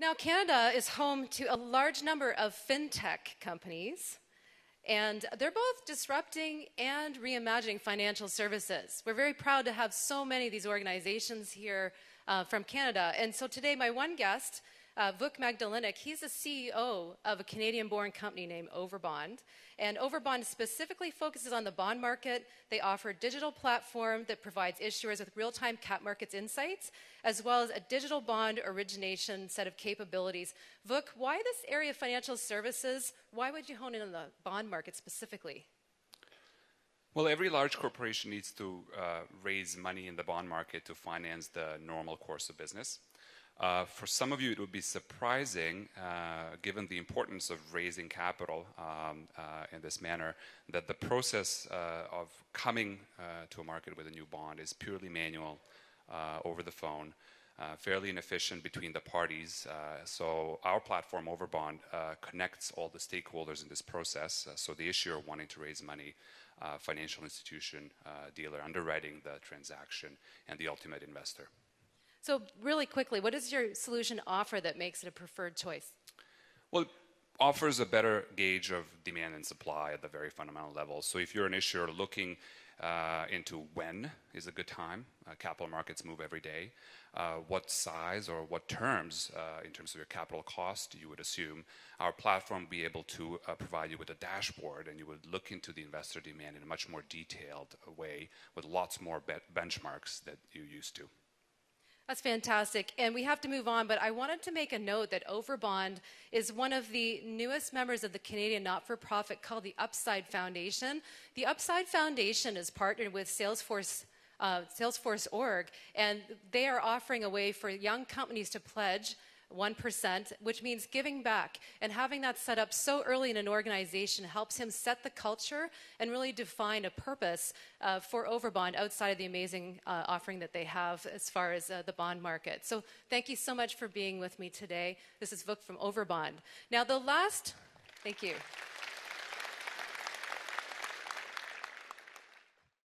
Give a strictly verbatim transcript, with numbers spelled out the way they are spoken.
Now, Canada is home to a large number of fintech companies, and they're both disrupting and reimagining financial services. We're very proud to have so many of these organizations here uh, from Canada. And so today, my one guest, uh, Vuk Magdelinic, he's the C E O of a Canadian-born company named Overbond. And Overbond specifically focuses on the bond market. They offer a digital platform that provides issuers with real-time cap markets insights, as well as a digital bond origination set of capabilities. Vuk, why this area of financial services? Why would you hone in on the bond market specifically? Well, every large corporation needs to uh, raise money in the bond market to finance the normal course of business. Uh, for some of you, it would be surprising, uh, given the importance of raising capital um, uh, in this manner, that the process uh, of coming uh, to a market with a new bond is purely manual, uh, over the phone, uh, fairly inefficient between the parties. Uh, so our platform, Overbond, uh, connects all the stakeholders in this process. Uh, so the issuer wanting to raise money, uh, financial institution, uh, dealer underwriting the transaction, and the ultimate investor. So really quickly, what does your solution offer that makes it a preferred choice? Well, it offers a better gauge of demand and supply at the very fundamental level. So if you're an issuer looking uh, into when is a good time, uh, capital markets move every day, uh, what size or what terms, uh, in terms of your capital cost, you would assume, our platform would be able to uh, provide you with a dashboard, and you would look into the investor demand in a much more detailed way with lots more be benchmarks that you used to. That's fantastic, and we have to move on, but I wanted to make a note that Overbond is one of the newest members of the Canadian not-for-profit called the Upside Foundation. The Upside Foundation is partnered with Salesforce, uh, Salesforce dot org, and they are offering a way for young companies to pledge one percent, which means giving back, and having that set up so early in an organization helps him set the culture and really define a purpose uh, for Overbond outside of the amazing uh, offering that they have as far as uh, the bond market. So thank you so much for being with me today. This is Vuk from Overbond. Now the last, thank you.